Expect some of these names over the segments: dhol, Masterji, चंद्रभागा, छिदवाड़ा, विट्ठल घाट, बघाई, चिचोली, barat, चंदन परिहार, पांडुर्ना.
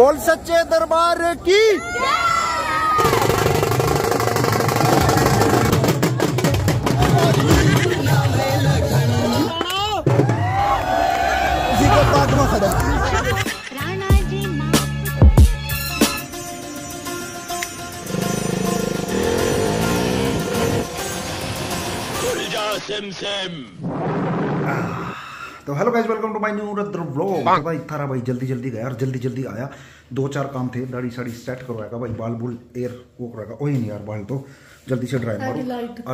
बोल सच्चे दरबार की। तो hello guys, welcome to my new Rudra vlog. भाई थारा भाई जल्दी जल्दी गया और जल्दी जल्दी आया, दो चार काम थे। दाढ़ी साड़ी सेट करवाएगा भाई, बाल बुल एयर वो करवाएगा। ओही नहीं यार, बाल तो जल्दी से ड्राई मारो।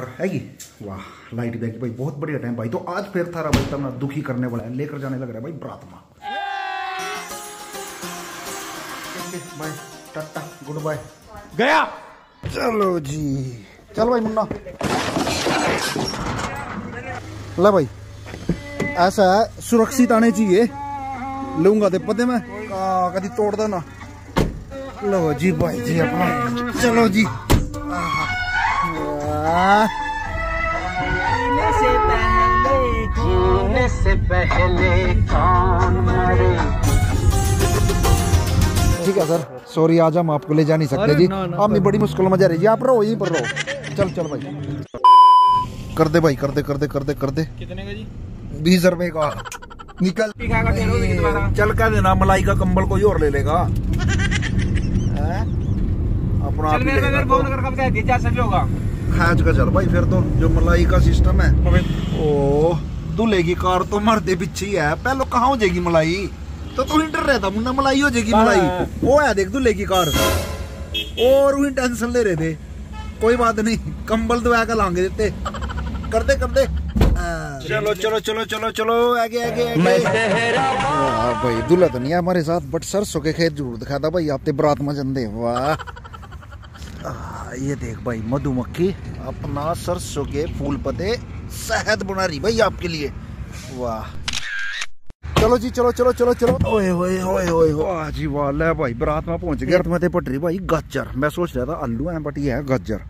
और हैगी वाह लाइट बैग भाई, बहुत बढ़िया टाइम भाई। तो आज फिर थारा भाई इतना दुखी करने वाला है, लेकर जाने लग रहा है भाई ब्रातमा। बाय टाटा गुड बाय गया। चलो जी, चल भाई मुन्ना ला भाई। ऐसा है सुरक्षित आने चाहिए, लूंगा दे पते मैं कभी तोड़ता ना। लो जी भाई जी अपना, चलो जी ठीक है सर, सॉरी आज हम आपको ले जा नहीं सकते जी। आपने बड़ी मुश्किल में जा रही जी, आप रहो यहीं पर रहो। चल चल भाई कर दे भाई, कर दे। कितने का जी? 20 रुपए का। निकल चल का देना, मलाई का कंबल कोई और ले लेगा। अपना चल मेरे घर फोन कर कब दे जा सके होगा खाज का। चल भाई फिर तो जो मलाई का सिस्टम है, ओ दूलेगी कार तो मरते बिच्छी है। पहले कहां हो जाएगी मलाई, तो तू इंटर रहता मुन्ना मलाई हो जाएगी। मलाई वो है देख दूलेगी कार, और वो टेंशन ले रहे थे। कोई बात नहीं, कंबल दवा का लांगे देते। कर दे चलो आगे। वाह भाई दूल्हा तो नहीं है हमारे साथ, बट सरसों के खेत जरूर दिखा था भाई आपते बरात में जंदे। वाह ये देख भाई मधुमक्खी अपना सरसों के फूल पते शहद बना रही भाई आपके लिए। वाह चलो जी चलो। ओए जी वाह, ले भाई बरात में पहुंच गए। पट रही भाई गाजर, मैं सोच रहा था आलू है बट ये है गाजर।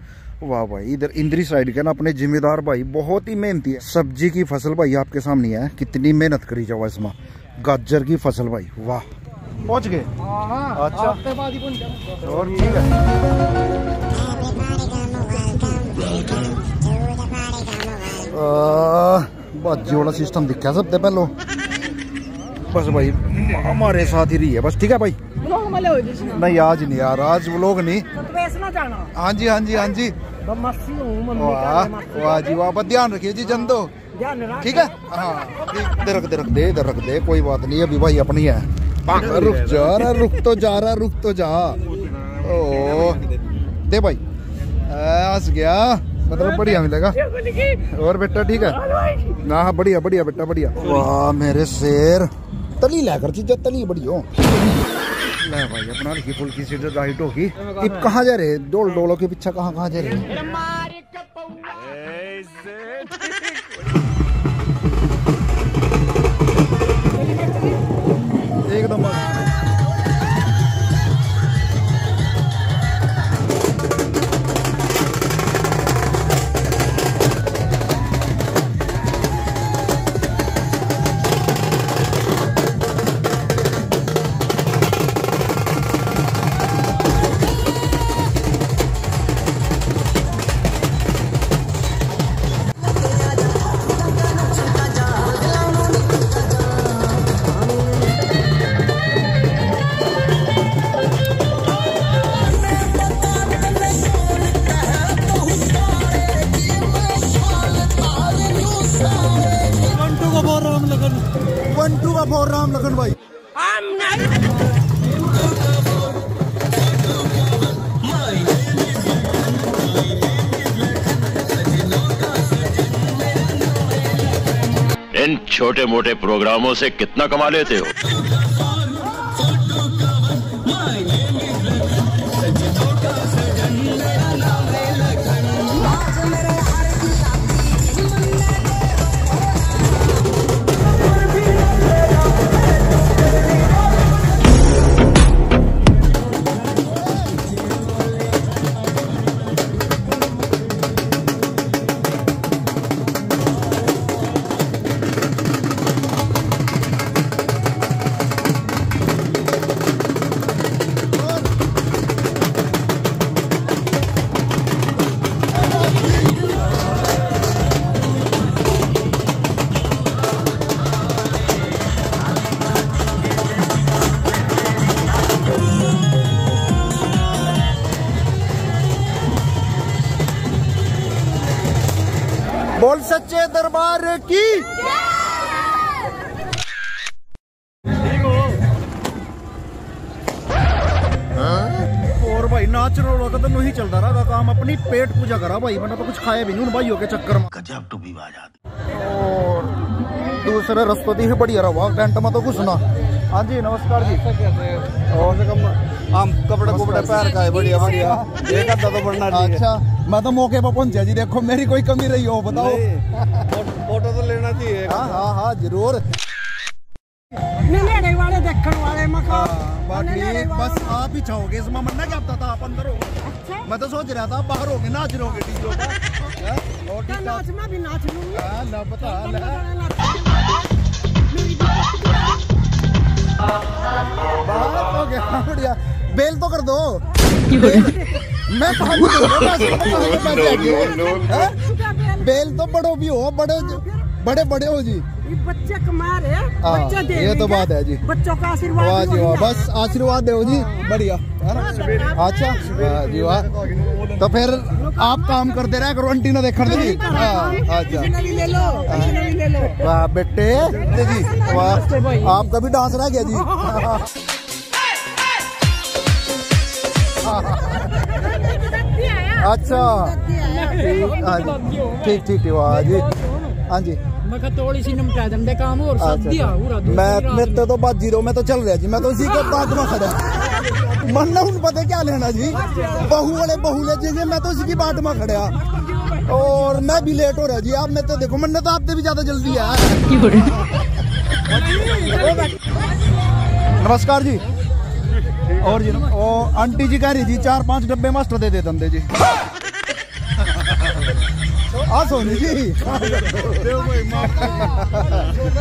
वाह भाई, इधर इंद्री साइड के ना अपने जिम्मेदार भाई बहुत ही मेहनती है। सब्जी की फसल भाई आपके सामने है, कितनी मेहनत करी जाओ इसमें। गाजर की फसल भाई वाह, पहुंच गए। अच्छा और ठीक है, बस जोड़ा सिस्टम दिखा सबसे पहलो। बस भाई हमारे साथ ही रही है बस। ठीक है भाई, नहीं आज नहीं यार, आज वो लोग नहीं। हाँ जी। वाह जी वाह, ध्यान रखिए जी जंदो, ठीक है। हाँ रख दे कोई बात नहीं, अभी भाई अपनी है। रुक तो जा। ओ दे भाई, हंस गया मतलब बढ़िया मिलेगा। और बेटा ठीक है ना, बढ़िया बेटा बढ़िया। वाह मेरे शेर, तली लाकर चीज तली बढ़िया भाई। अपना लिखी फुल की सीट राइट होगी। अब कहाँ जा रहे, डोल डोलों के पीछे कहाँ जा रहे। एकदम इन छोटे मोटे प्रोग्रामों से कितना कमा लेते हो। दरबार की। और भाई नाच रोड़ा का तो नहीं चलता रहा काम, अपनी पेट पूजा करा भाई, मैंने तो कुछ खाया भी नहीं भाइयों के चक्कर में। गजब टू भी आजादी और दूसरे रस्तों दी है बढ़िया रहा घंटा में तो घुसना। हाँ जी नमस्कार जी। और कम हम कपड़े कुपड़े पैर का है बढ़िया बढ़िया। एक आधा तो बढ़ना चाहिए। अच्छा मैं तो मौके पर पहुंचा जी, देखो मेरी कोई कमी रही हो बताओ। फोटो तो लेना चाहिए। हाँ हाँ हाँ जरूर। नैने वाले देखने वाले मकान बाकी बस आप ही चाहोगे इसमें मन ना चाहता था आप अंदर हो। मैं तो सोच रहा था बाहर होगे नाच रहोगे डीजे बढ़िया। बेल तो कर दो मैं बेल तो बड़ो भी हो बड़े बड़े बड़े हो जी। बच्चे कमा रहे हैं ये तो बात है जी, बच्चों का आशीर्वाद बस आशीर्वाद दे जी बढ़िया। अच्छा जी वाह, तो फिर आप काम करते रहे करो आंटी ना देखने दे। अच्छा वाह बेटे जी वाह, आपका भी डांस रह गया जी। अच्छा ठीक ठीक वाह जी। हाँ जी मैं थोड़ी सी निपटा दे काम और साथ दिया पूरा। मैं तो बात जीरो में तो चल रहा जी, मैं तो इसी के बाद में खड़ा मन ना उन पता क्या लेना जी बहुले जी मैं तो इसी की बाट में खड़ा और मैं भी लेट हो रहा जी। आप मैं तो देखो मन तो आपसे भी ज्यादा जल्दी है। नमस्कार जी। और जी और आंटी जी कह रही जी 4-5 डब्बे मास्टर दे देते जी। आ सोनी जी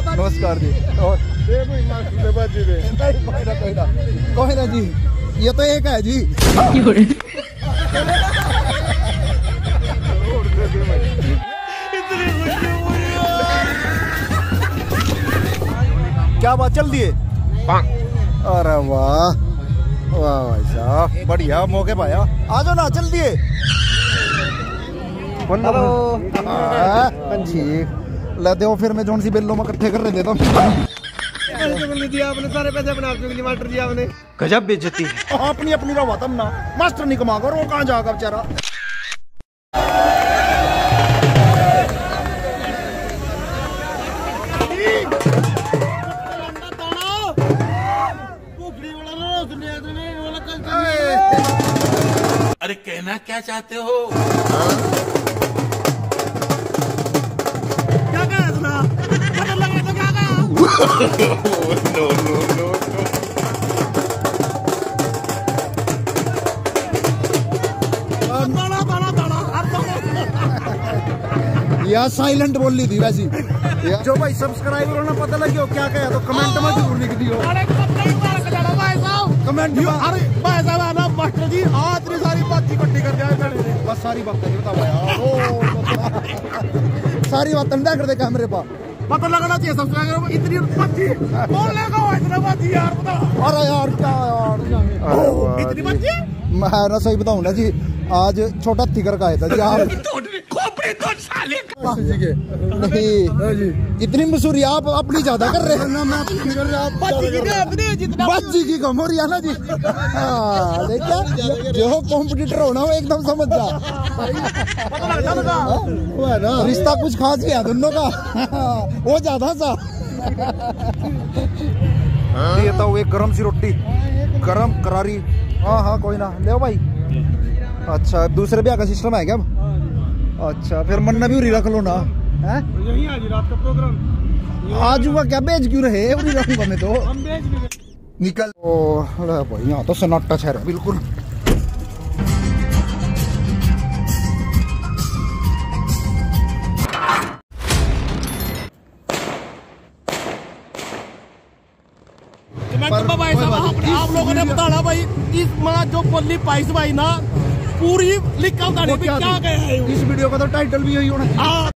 नमस्कार जी। और कोई ना जी ये तो एक है जी। क्या बात चल दिए। अरे वाह वाह भाई साहब बढ़िया मौके पाया। आ जाओ ना चल दिए। हेलो फिर मैं जोन सी बिल्लो में इकट्ठे कर रहे देता हूँ। गजब बेइज्जती आपने अपनी रवा तब ना मास्टर नहीं कमा कर वो कहाँ जाएगा बेचारा। अरे कहना क्या चाहते हो। No. यार साइलेंट बोल ली थी वैसी। जो भाई सब्सक्राइबर ना पता लगे हो क्या कहे तो कमेंट में जरूर लिख दियो। कमेंट अरे भाई साहब ना मास्टर जी हाथ में सारी बात इकट्ठी कर दिया बस सारी बात नहीं बताओ सारी बात अंडा कर दे कैमरे पर पता लगना चाहिए सब्सक्राइबर इतनी बच्ची बच्ची यार बता। अरे यार क्या यार इतनी बच्ची मैं ना सही बताऊँ ना जी आज छोटा थिकर का आया था जी यार साले के नहीं इतनी मशहूरी आप अपनी ज्यादा कर रहे हैं ना। मैं बच्ची की कम हो रही है ना जी। देखिए जो कॉम्पिटिटर हो ना वो एकदम समझ जा रिश्ता कुछ खास गया दोनों का वो ज्यादा सा। ये तो एक गरम सी रोटी गरम करारी। हाँ हाँ कोई ना ले भाई। अच्छा दूसरे ब्याह का सिस्टम है क्या। अच्छा फिर मन्ना भी उरी रख लो ना है? यही आज रात का प्रोग्राम। आज हुआ क्या बेच क्यों रहे उरी रखूंगा मैं तो निकल। ओ ले भाई यहाँ तो सन्नाटा छह रहा बिल्कुल। आप लोगों ने बताना भाई इस माँ जो पल्ली पाइस भाई ना पूरी लिखा क्या गया है इस वीडियो का तो टाइटल भी यही होना।